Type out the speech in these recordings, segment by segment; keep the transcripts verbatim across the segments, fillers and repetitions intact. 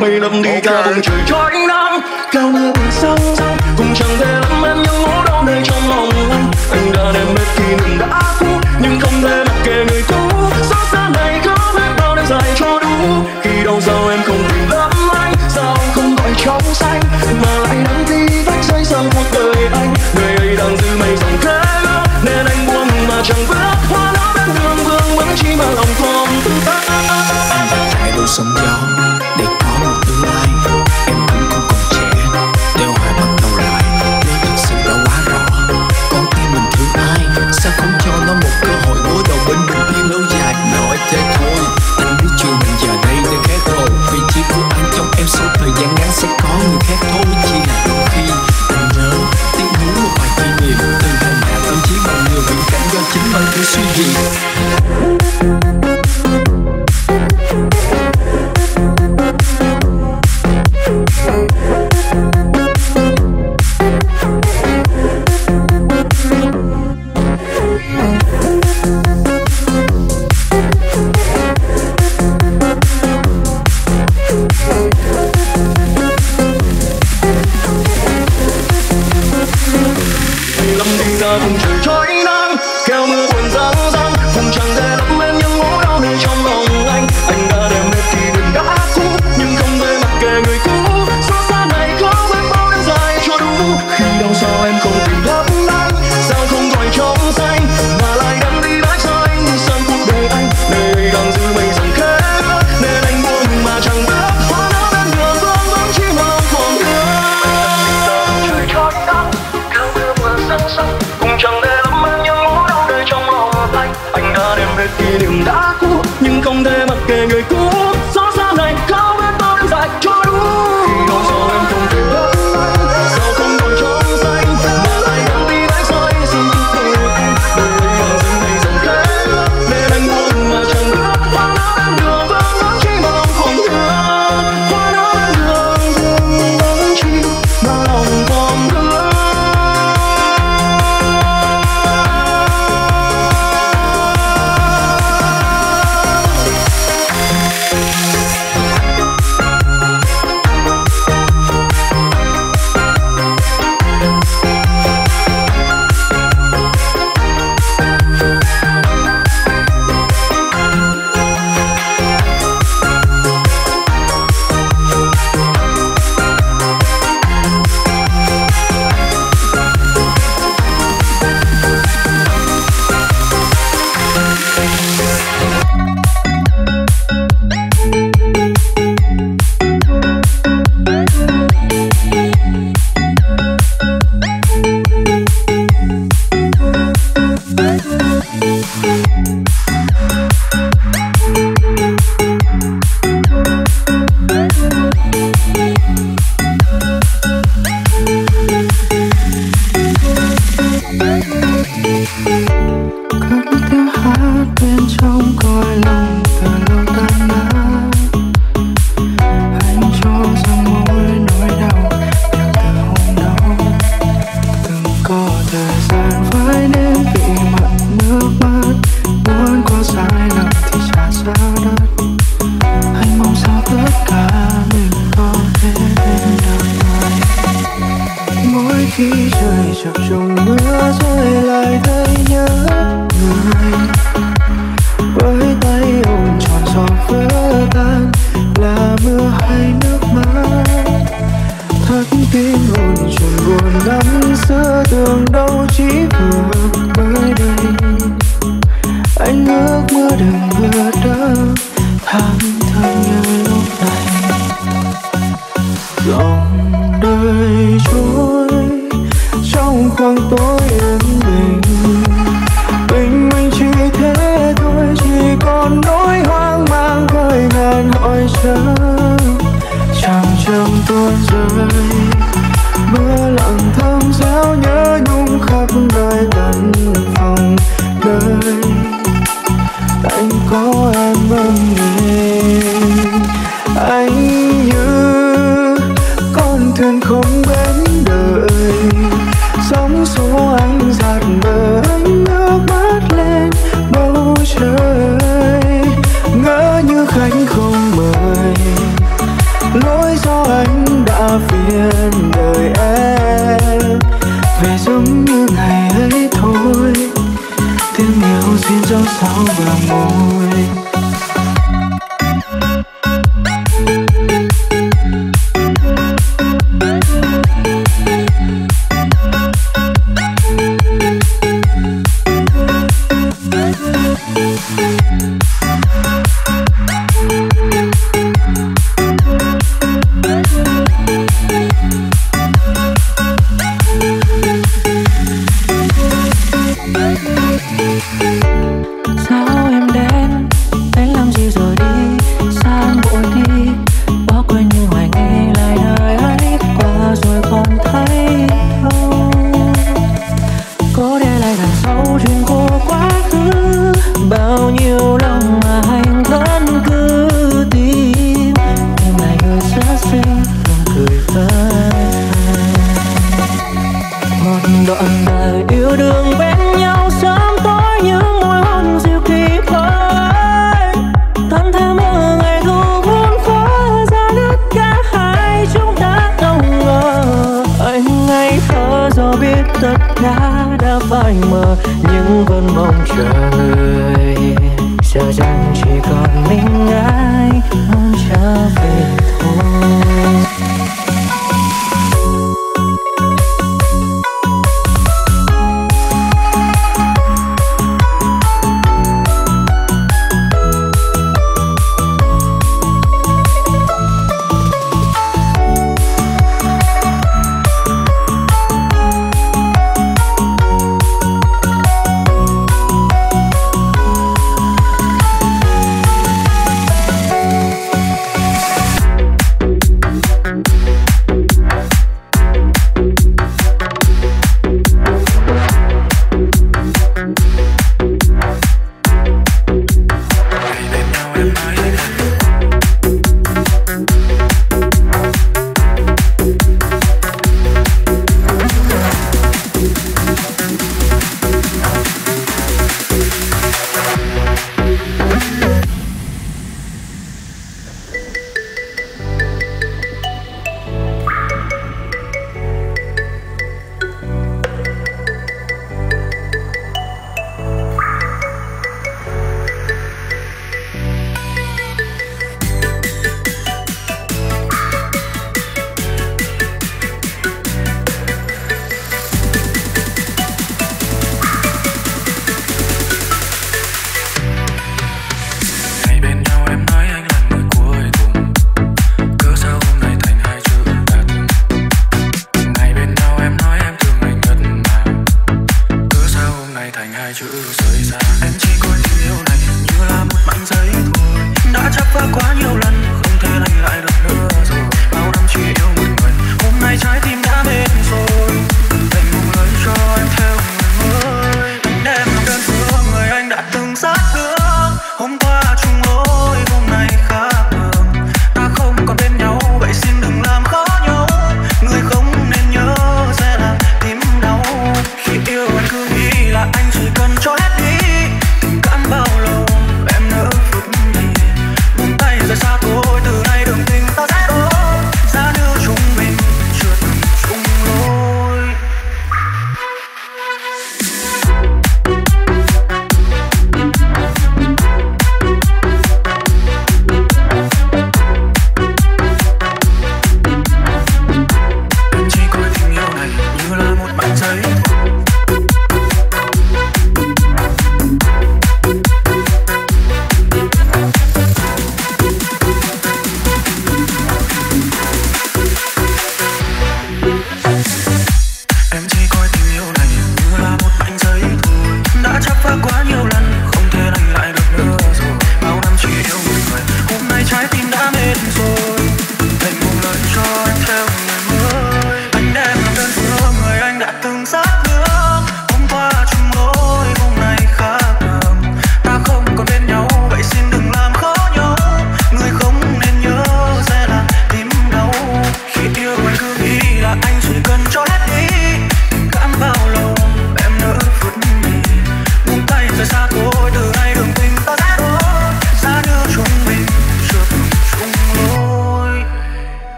mây lấp đi cả vùng trời cho ánh nắng cao mưa buổi sáng cũng chẳng thể lắm em những nỗi đau này trong lòng anh. Anh đã đến bên khi đường đã cũ nhưng không thể mặc kệ người cũ. Xót xa này có biết bao đêm dài cho đủ khi đâu sao em không tìm lắm anh. Sao không gọi trong xanh mà lại đang đi vách rơi sang cuộc đời anh. Người ấy đang giữ mây dòng thế nên anh buông mà chẳng bước hoa lá bên đường vương vẫn chỉ mà lòng con tự ta. Anh đã thay đổi sóng gió để có một tương lai. Em vẫn còn còn trẻ đều hoài bắt đầu lại. Nếu thật sự đã quá rõ con tim mình thương ai, sao không cho nó một cơ hội đối đầu bên bình yên lâu dài? Nói thế thôi anh biết chuyện mình giờ đây đã khác rồi. Vị trí của anh trong em sau thời gian ngắn sẽ có người khác thôi. Chỉ là đôi khi anh nhớ tiếc nuối một vài kỷ niệm từ ngày mẹ tâm trí bằng người viễn cảnh do chính bản thân suy nghĩ. Hãy phiền đời em về giống như ngày ấy thôi, tiếng yêu xin cho sao vào môi.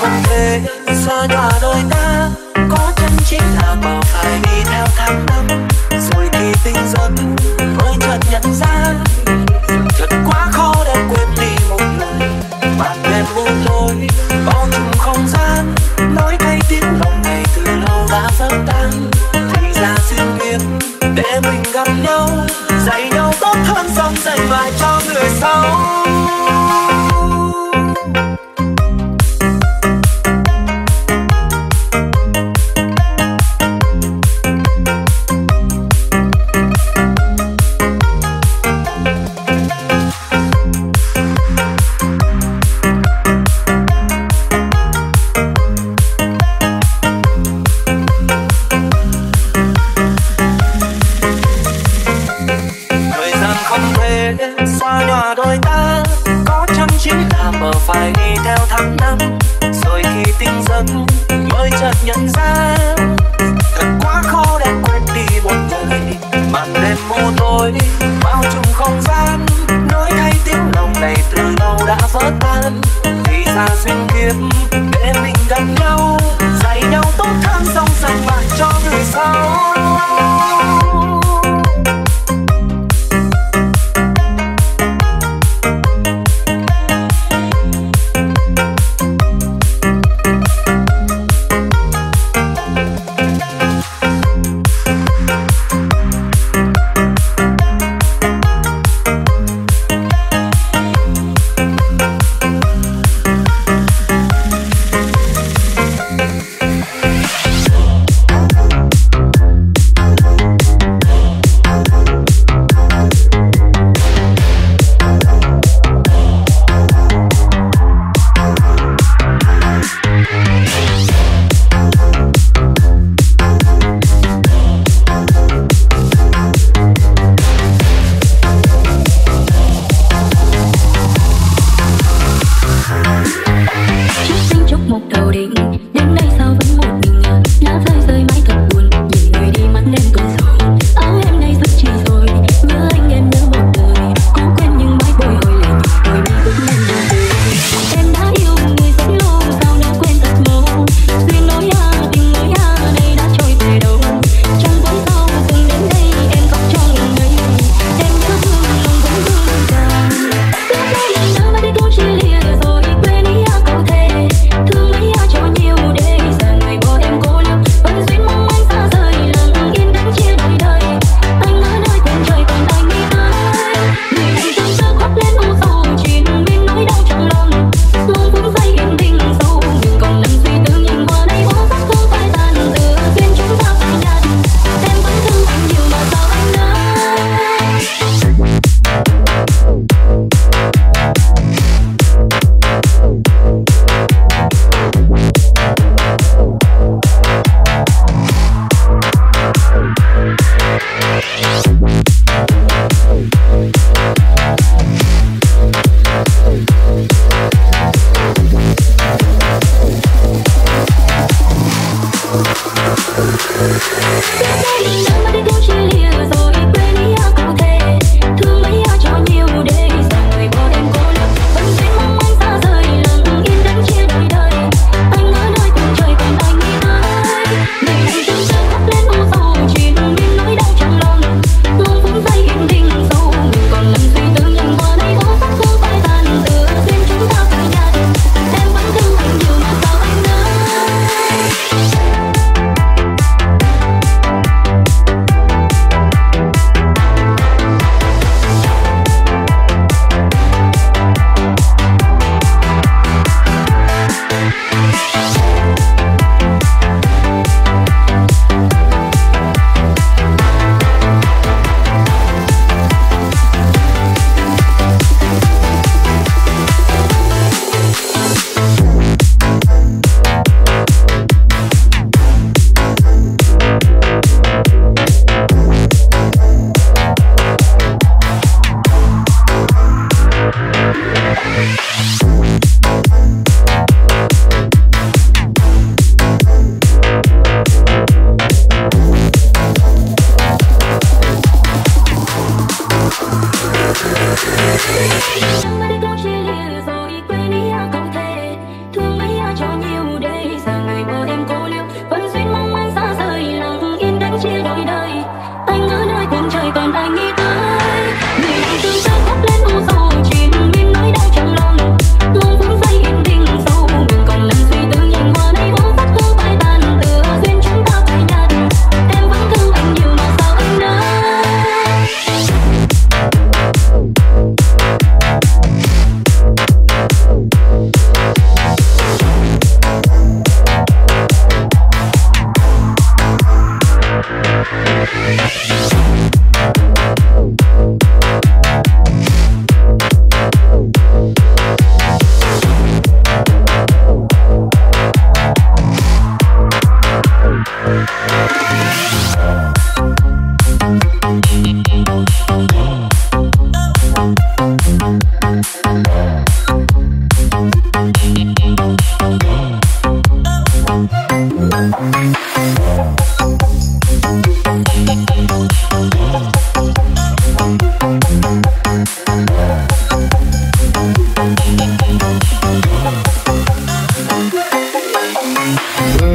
không về xa nhà đời ta, có chân chính là bảo phải đi theo tháng năm. Rồi thì tinh giấc mới chợt nhận ra, thật quá khó để quên đi một ngày. Bạn em buông lối bao trùm không gian, nói thay tiếng lòng này từ lâu đã vỡ tan. Thành ra duyên biết để mình gặp nhau, dạy nhau tốt hơn xong dạy lại cho người sau.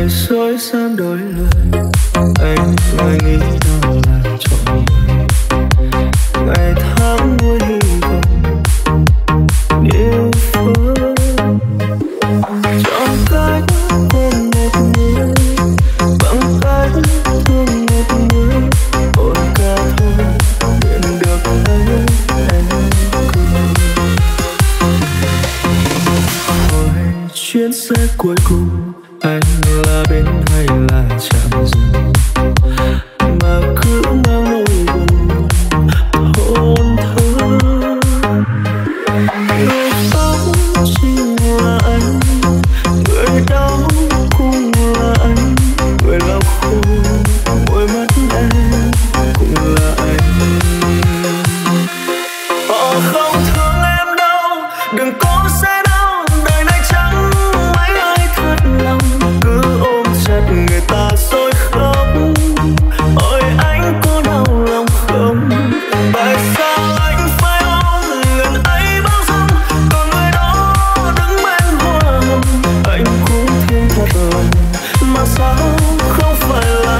người xối xăm đôi lời, anh lại nghĩ đâu là chọn người. Ngày tháng vui hy vọng yêu phương chọn cách quên một người bằng cách thương một người. Ôi cả thôi nguyện được thấy em cười. Hồi chuyến xe cuối cùng anh là bên hay là chạm dừng mà cứ mang nỗi buồn hôn thơ. Người khóc chính là anh, người đau cũng là anh, người lau khô môi mắt em cũng là anh. Họ không thương em đâu, đừng có sẽ đau đời này chẳng mấy ai thật lòng. Cứ ôm chặt người ta rồi khóc, ôi anh có đau lòng không? Tại sao anh phải ôm lần ấy bao dung, còn người đó đứng bên hoa hồng. Anh cũng thương thật lòng mà sao không phải là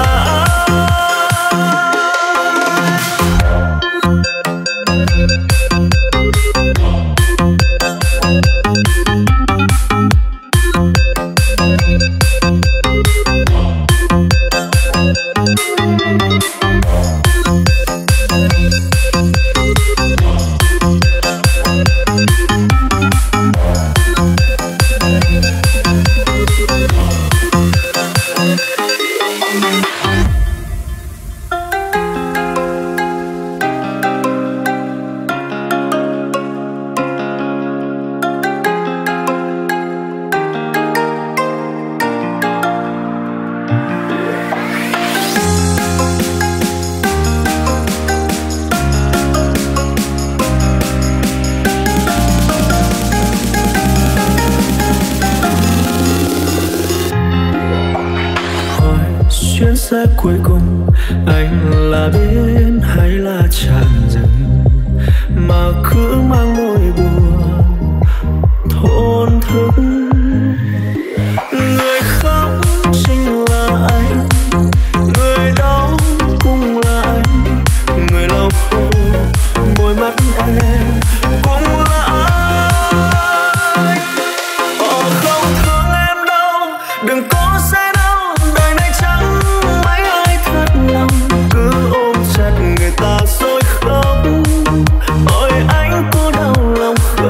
chuyến xe cuối cùng. Anh là bến hay là trạm dừng mà cứ mang nỗi buồn thổn thức. Người khóc chính là anh, người đau cũng là anh, người lau khô môi mắt em cũng là anh. Họ không thương em đâu, đừng có sẽ người ta dối khóc, ôi anh có đau lòng không?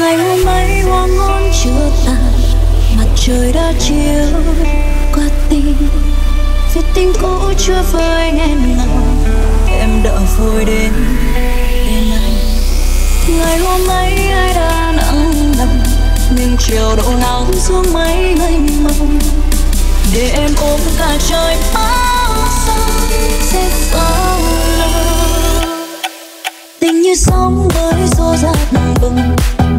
Ngày hôm ấy hoa ngôn chưa tàn, mặt trời đã chiếu qua tim. Vì tình cũ chưa vơi nên lòng em đợi vội đến đêm nay. Ngày hôm ấy ai đã nặng lòng, nhưng chiều độ nắng xuống mấy mênh mông. Để em ôm cả trời bao xanh sẽ bao lâu. Tình như sóng với gió dạt bằng bừng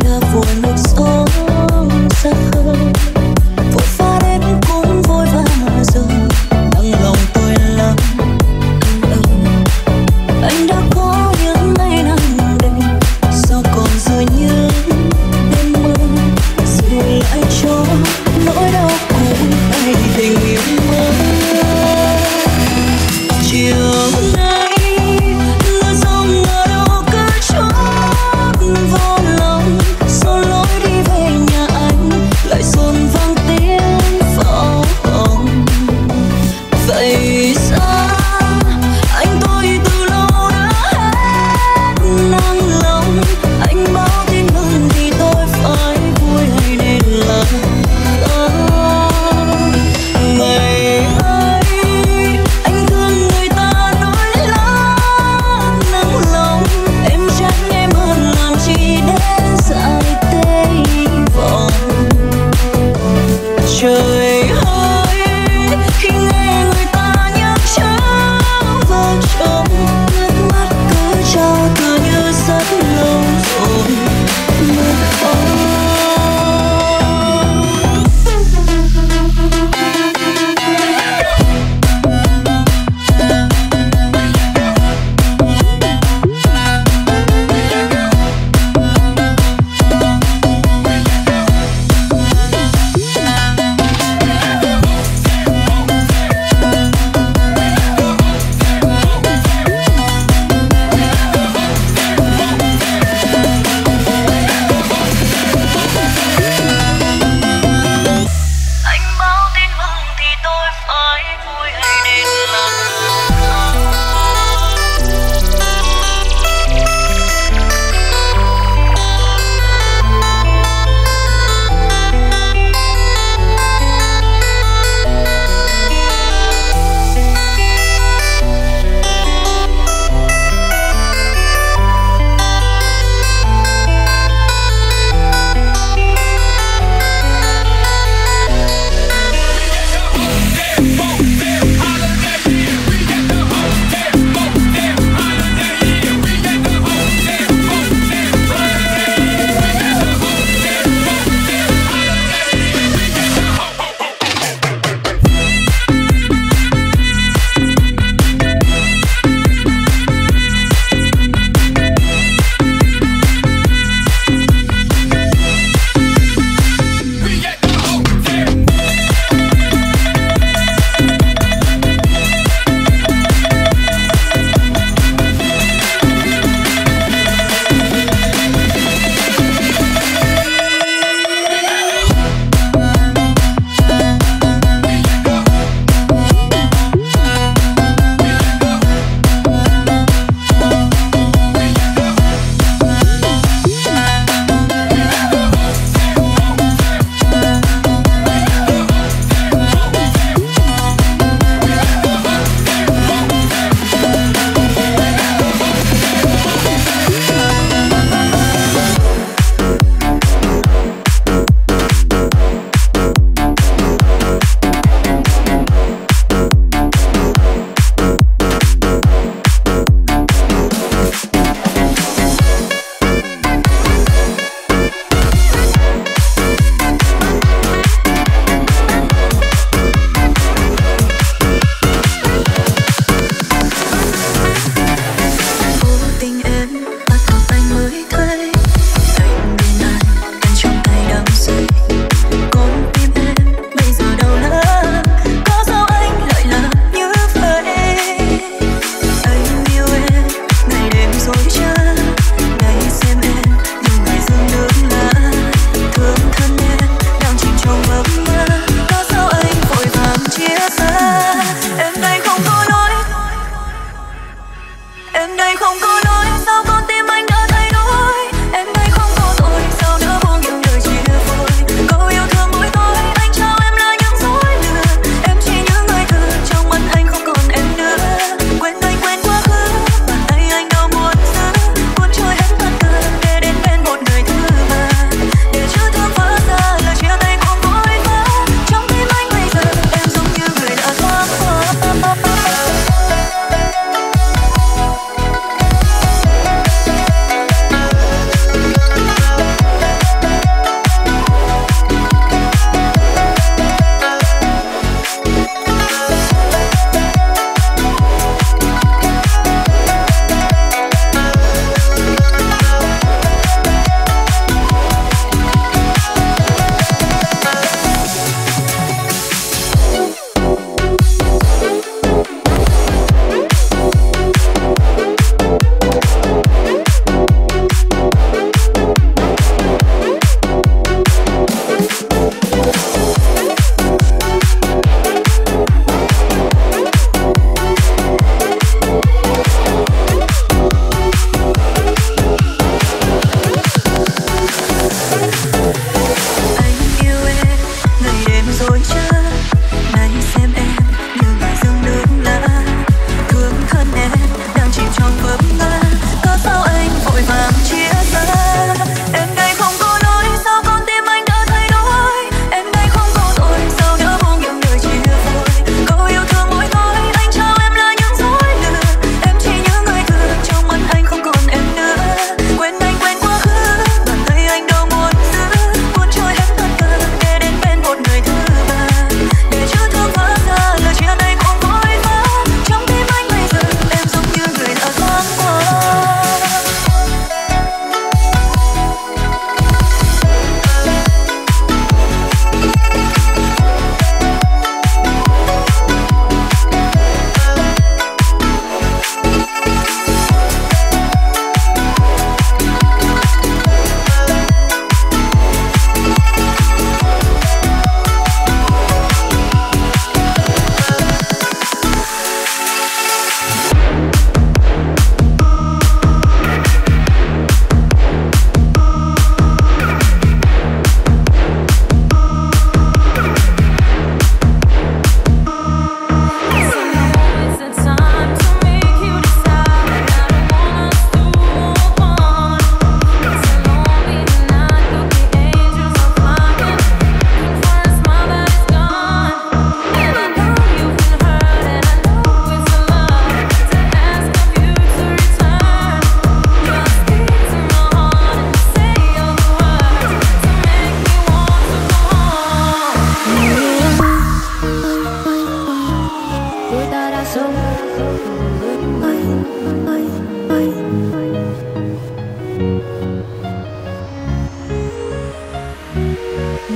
đã vội một số xa khơi. Vội pha đến cũng vội vã mà dừng. Nắng lòng tôi lắm anh, anh đã có những ngày nắng đêm, sao còn dường như đêm mưa dù lại cho nỗi đau cũ hay tình yêu mới. Chiều nay mưa rông ở đâu cứ trôi.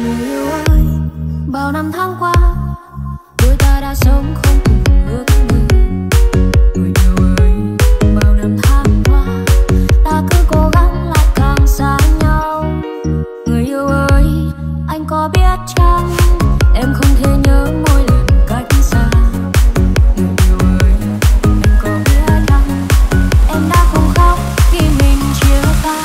Người yêu ơi, bao năm tháng qua đôi ta đã sống không cùng ước mơ. Người yêu ơi, bao năm tháng qua ta cứ cố gắng lại càng xa nhau. Người yêu ơi, anh có biết chăng em không thể nhớ mỗi lần cách xa. Người yêu ơi, anh có biết chăng em đã không khóc khi mình chia tay.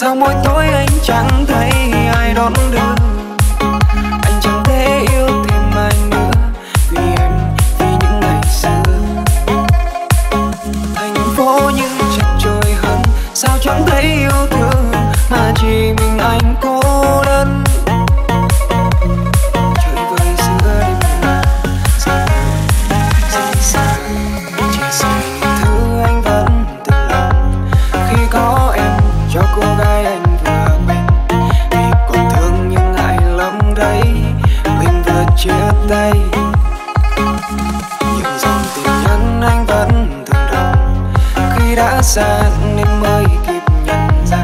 Sao mỗi tối anh chẳng thấy ai đón đưa, anh chẳng thể yêu thêm anh nữa vì em, vì những ngày xưa. Thành phố những chặt trôi hơn, sao chẳng thấy yêu thương mà chỉ mình anh cô đơn. Trời vơi giữa đêm mà xa, xa, xa, chỉ xa những thứ anh vẫn tự làm khi có em cho cô gái anh vừa quen. Vì còn thương nhưng ngại lắm đấy, mình vừa chia tay. Những dòng tin nhắn anh vẫn thường đọc khi đã xa nên mới kịp nhận ra.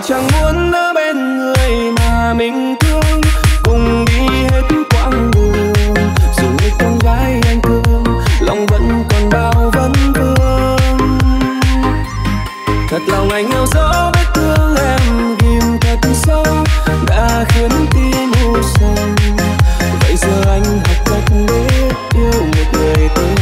phải chẳng muốn ở bên người mà mình thương, cùng đi hết quãng đường. Dù như con gái anh thương, lòng vẫn còn bao vấn vương. Thật lòng anh yêu dấu vết thương em ghim thật sâu, đã khiến tim u sầu. Vậy giờ anh học cách biết yêu một người thương.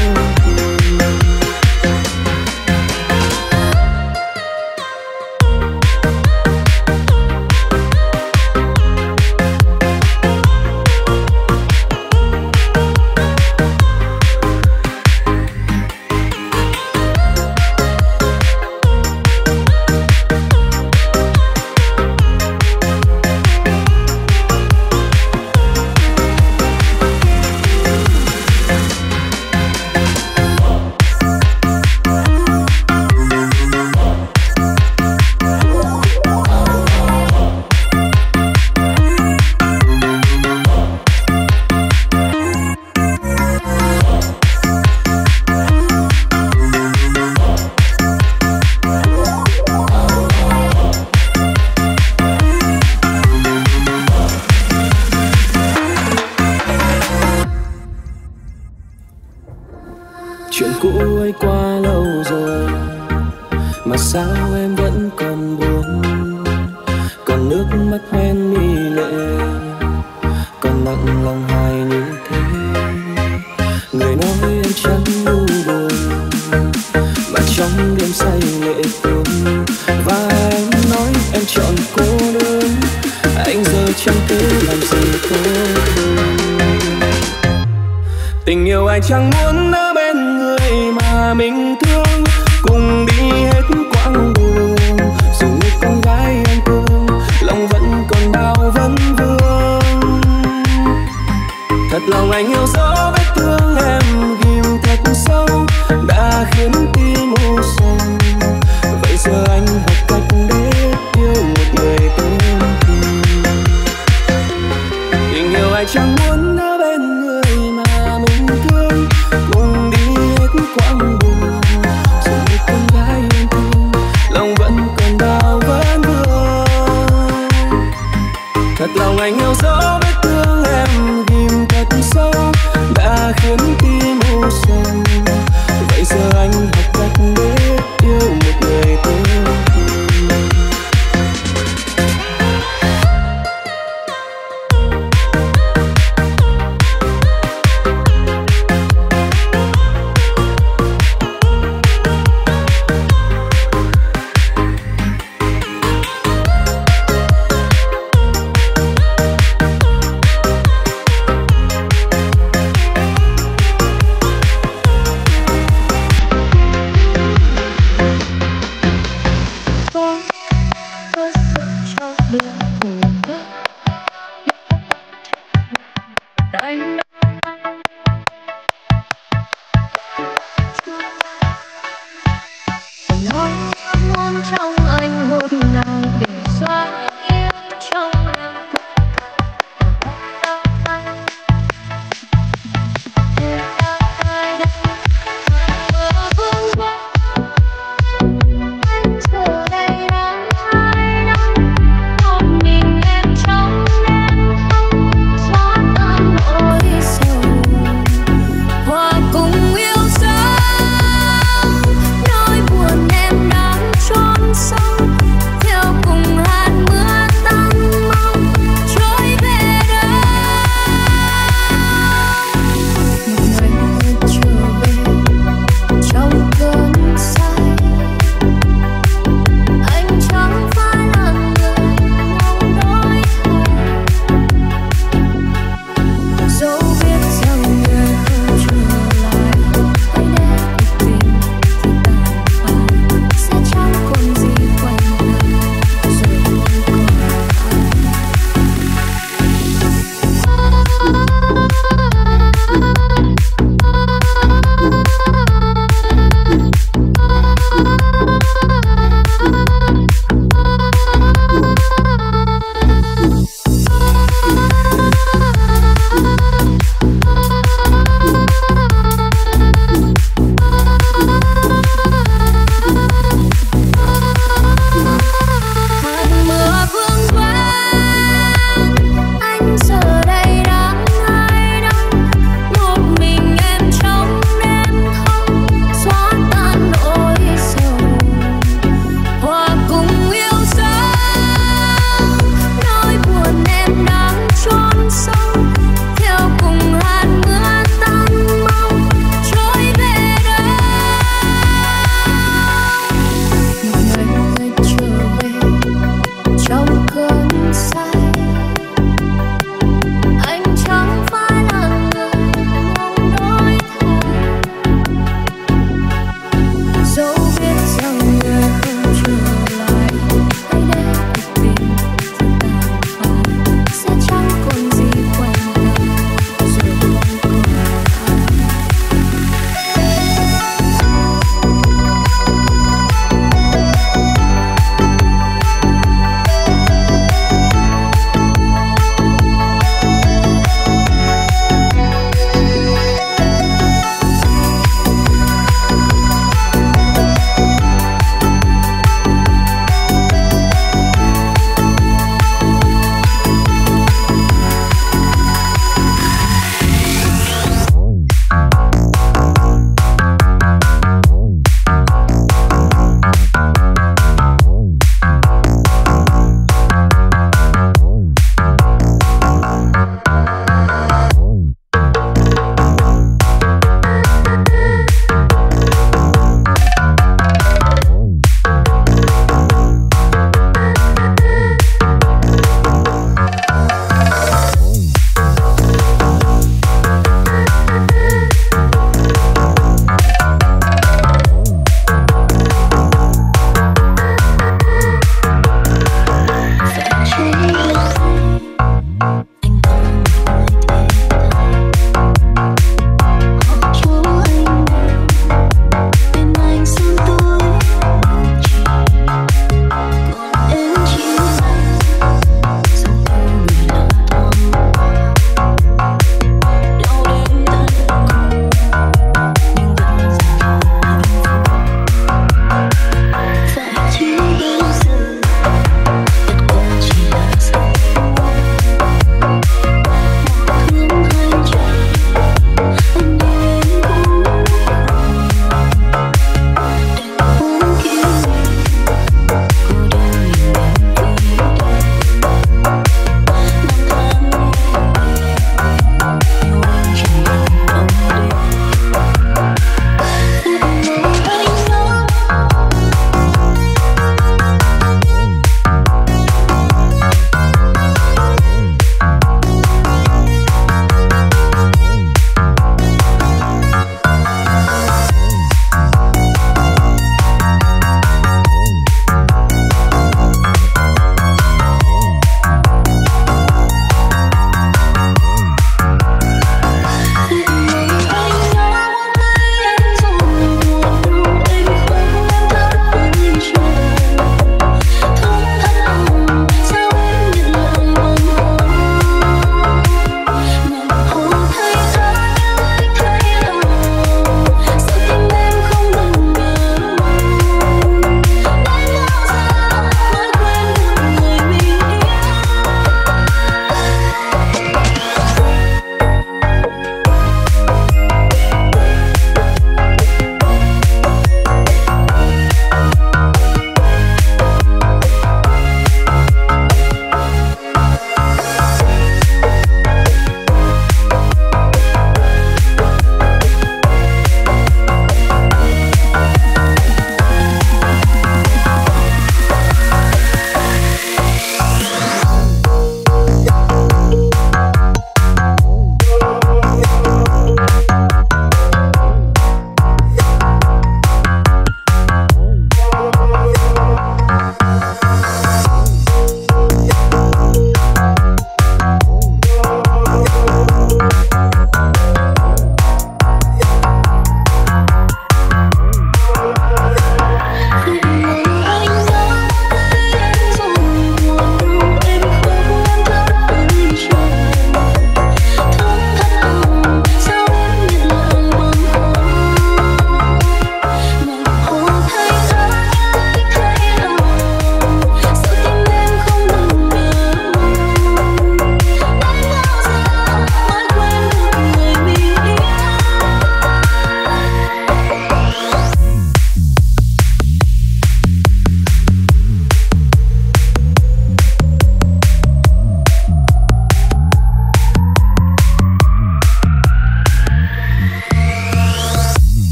So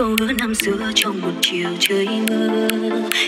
câu hứa năm xưa trong một chiều trời mưa.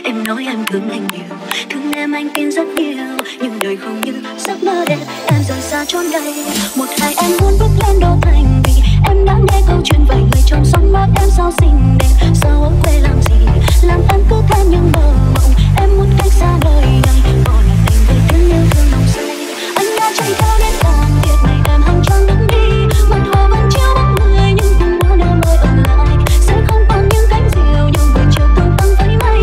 Em nói em thương anh nhiều, thương em anh tin rất yêu, nhưng đời không như giấc mơ đẹp. Em rời xa trốn đây, một ngày em muốn bước lên đô thành, vì em đã nghe câu chuyện về người trong sóng mắt em sao xinh đẹp. Sao hôm về làm gì, làm em cứ thêm những mơ mộng. Em muốn cách xa đời anh, còn là tình với tiếng yêu thương lòng say. Anh đã chạy theo đến tàn biệt này, em hằng trăng đứng đi, mặt hoa vẫn chiếu bóng người, nhưng cùng bao đêm mơ ở lại sẽ không còn những cánh diều, nhưng buổi chiều tương tăng thấy mây.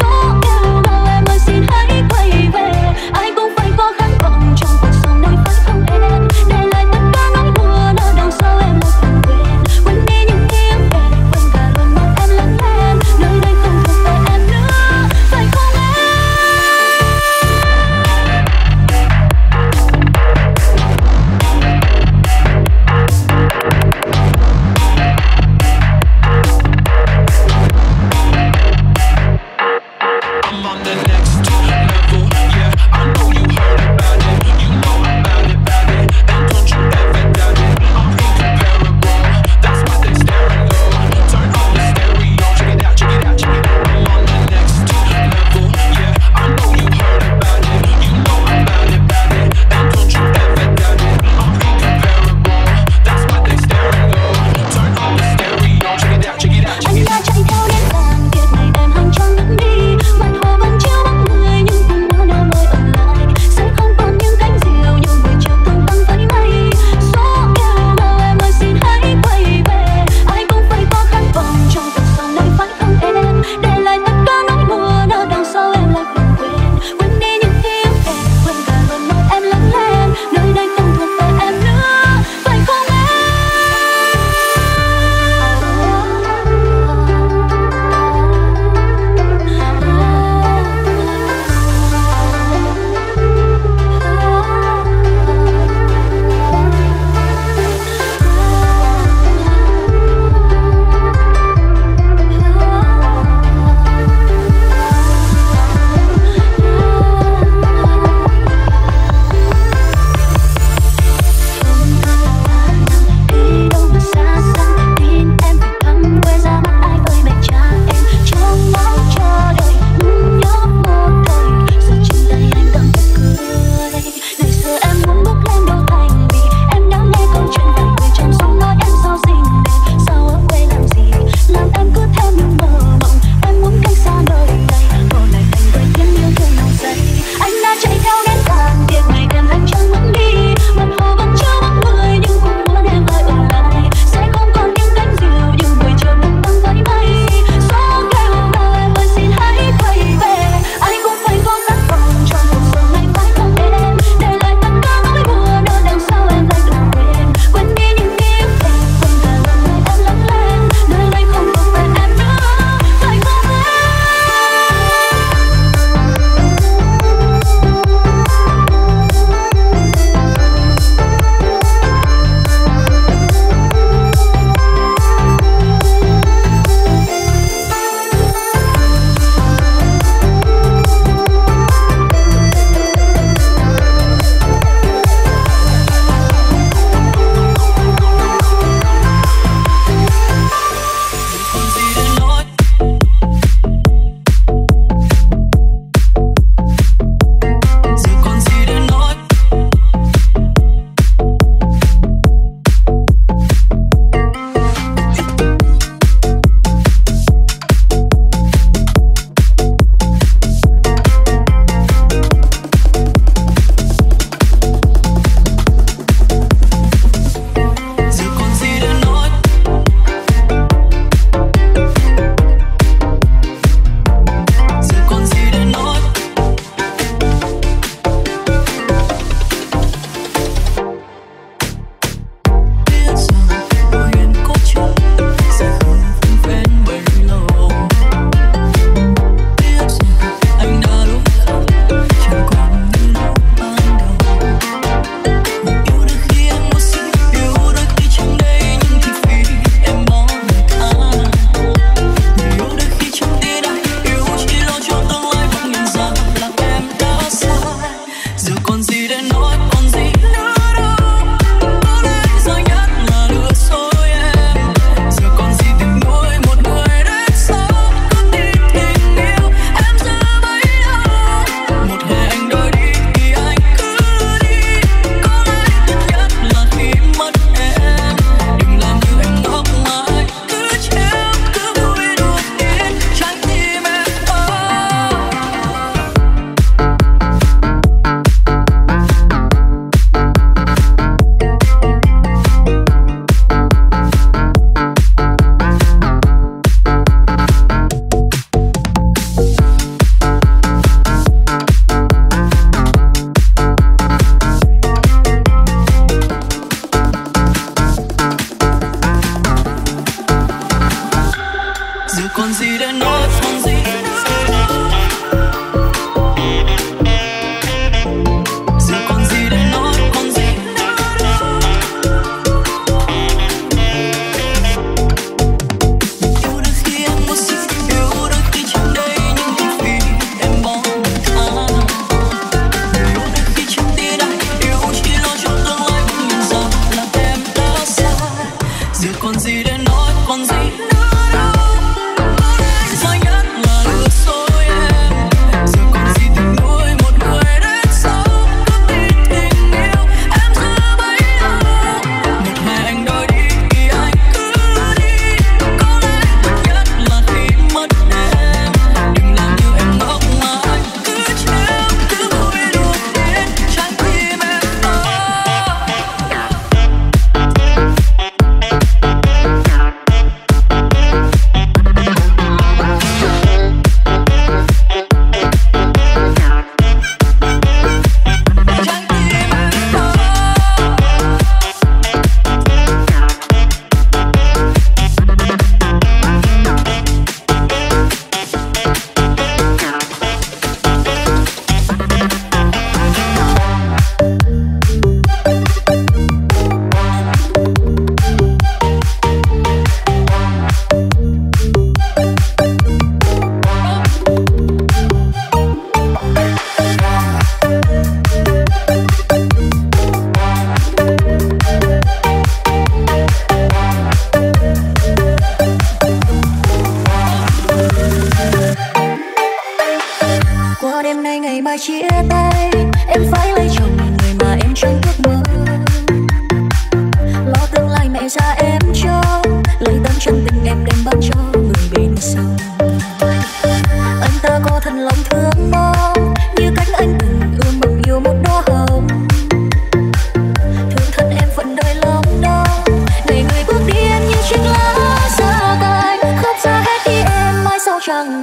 Số yêu nào em ơi xin hãy quay về, ai cũng phải có khát vọng trong cuộc sống này phải không em? Để lại tất cả nỗi buồn ở đằng sau em một lần quên, quên đi những ký ức đẹp, quên cả lần mà em lặng lẽ, nơi đây không thuộc về em nữa, phải không em?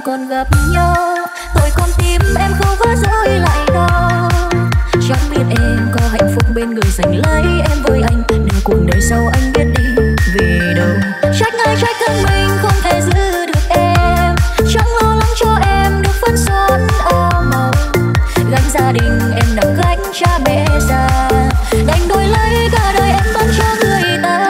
còn gặp nhau, rồi con tim em không vỡ rơi lại đâu. Chẳng biết em có hạnh phúc bên người giành lấy em với anh, đưa cuộc đời sau anh biết đi về đâu. Trách ai trách thân mình không thể giữ được em, chẳng lo lắng cho em được phân xón áo màu. Gánh gia đình em nặng gánh cha mẹ già, đành đổi lấy cả đời em vẫn cho người ta.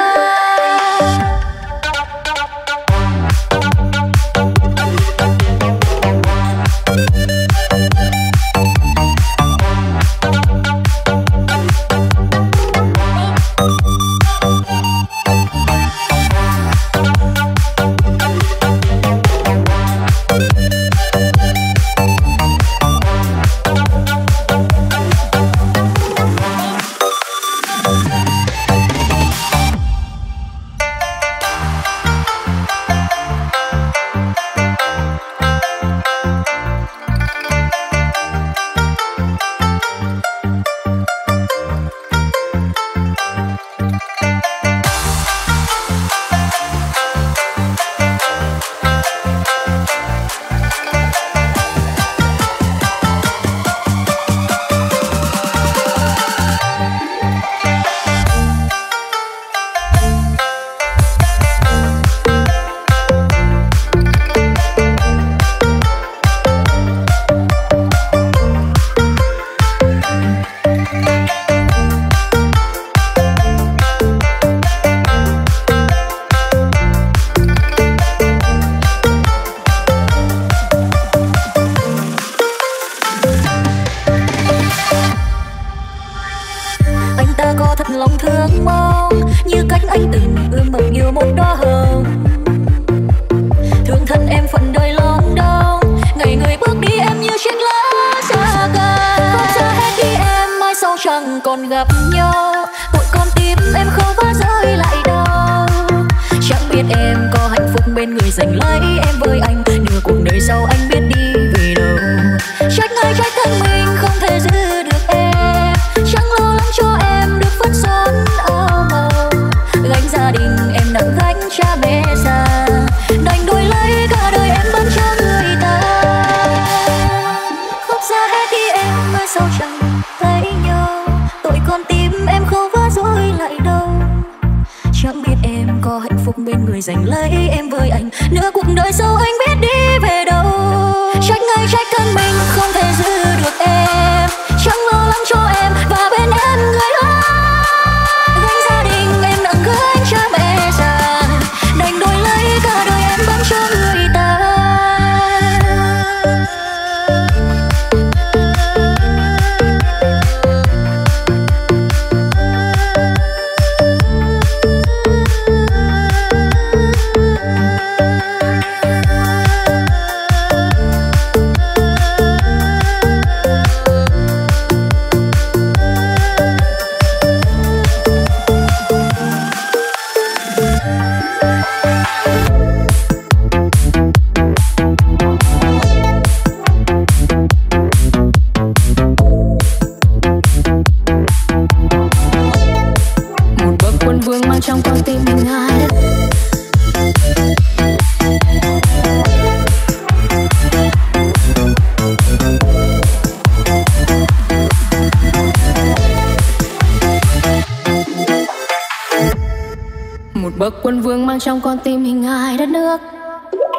Trong con tim hình hài đất nước,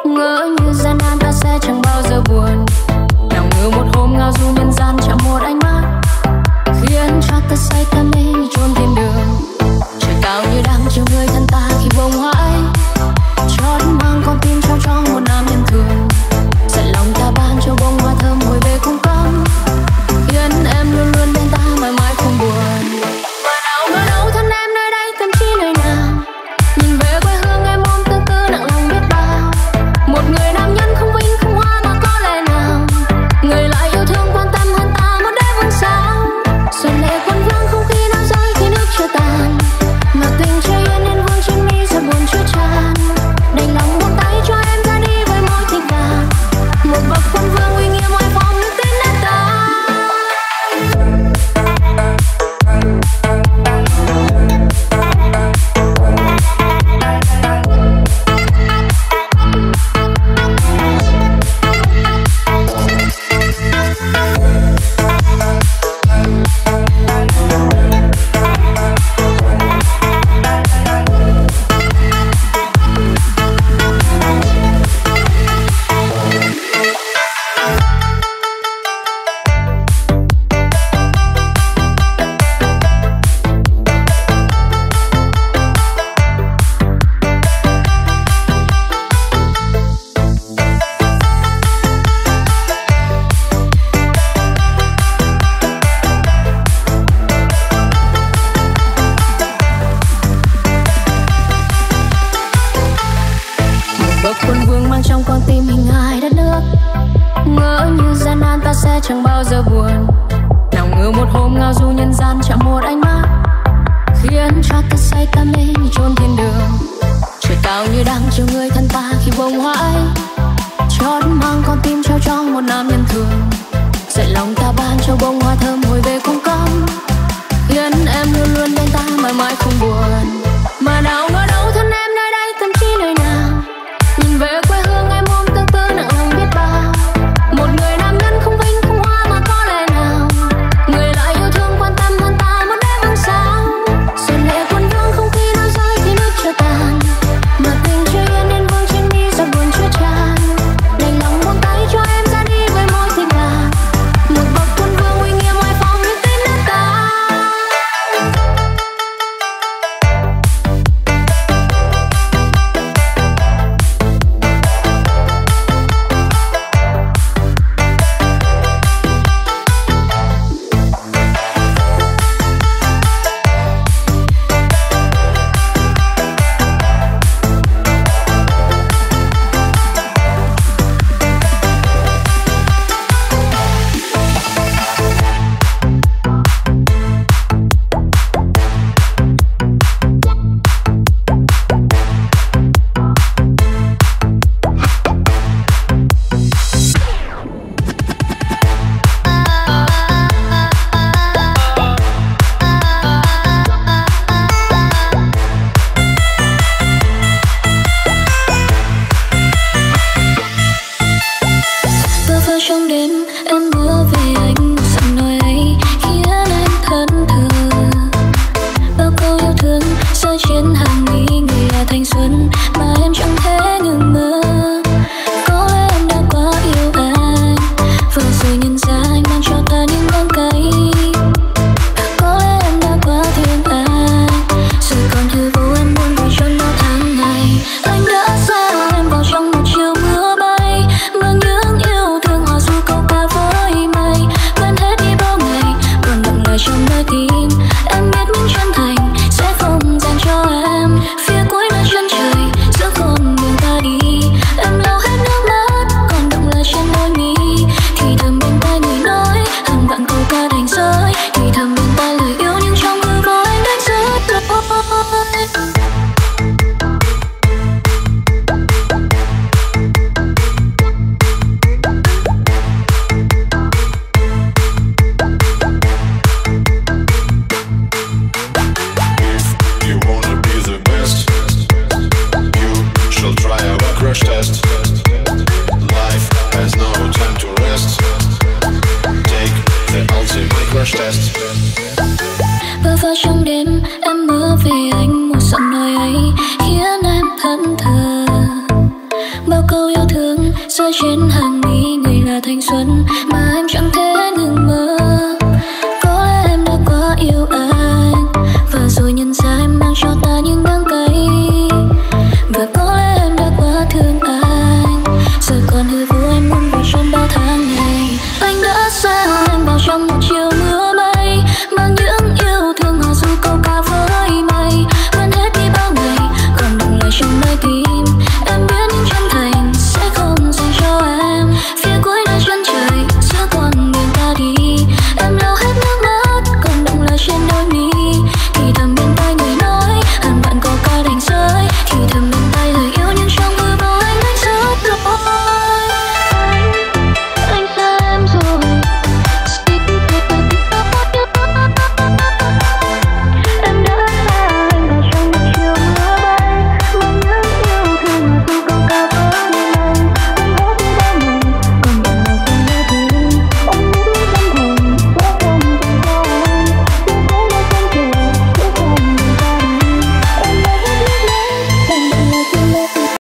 ngỡ như gian nan ta sẽ chẳng bao giờ buồn. Nào ngờ một hôm ngao du nhân gian chạm một ánh mắt, khiến cho ta say ta mê như chôn thiên đường. Trời cao như đang chiều người thân ta khi bông hoãi, chót mang con tim trao cho một nam nhân thường. Giận lòng ta ban cho bông hoa thơm hồi về cung cấm, khiến em luôn luôn bên ta mãi mãi không buồn. Mơ đâu thân em nơi đây tâm trí nơi nào, nhìn về quê hương em ôm tương tư nặng lòng biết bao. Một người nam nhân không vinh không hoa mà có lẽ nào, người lại yêu thương quan tâm hơn ta một đêm vương sao. Xuân lệ quân vương không khí bao giờ buồn. Nào ngờ một hôm ngao du nhân gian chạm một ánh mắt khiến cho ta say ta mê như chốn thiên đường. Trời cao như đang chiều người thân ta khi bông hoa ấy chót mang con tim trao cho một nam nhân thường. Dạy lòng ta ban cho bông hoa thơm hồi về không cấm khiến em luôn luôn bên ta mãi mãi không buồn. Mà nào ngờ đâu thân em nơi đây tâm trí nơi nào. Nhìn về quê hương em ôm tương tư nặng lòng biết bao. Một người nam nhân không vinh không hoa mà có lẽ nào người lại yêu thương quan tâm hơn ta muốn đêm bằng sao. Rồi lệ cuốn vương không khí đã rơi thì nước chưa tàn. Mà tình chưa yên nên vương trên mi giọt buồn chưa tràn. Đành lòng buông tay cho em ra đi với môi tình ngàn. Một bậc quân vương uy nghiêm ngoài phòng như tin đất ta. Trên hàng mi người là thanh xuân.